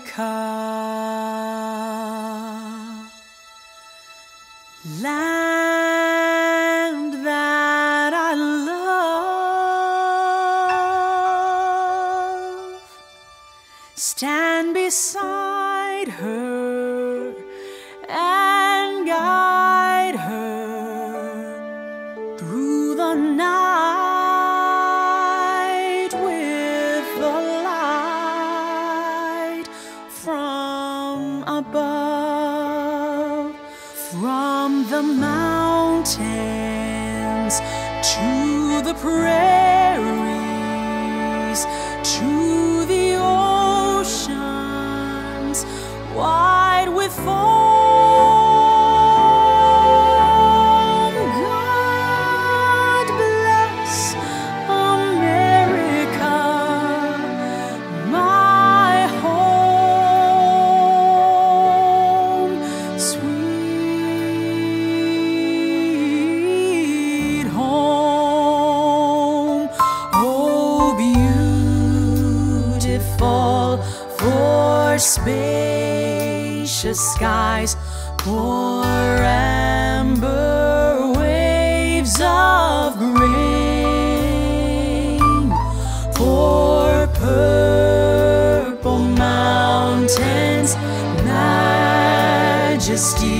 America, land that I love, stand beside her and guide her through the night. Above, from the mountains to the prairies, to the oceans wide with foam. God bless for spacious skies, for amber waves of grain, for purple mountains, majesty.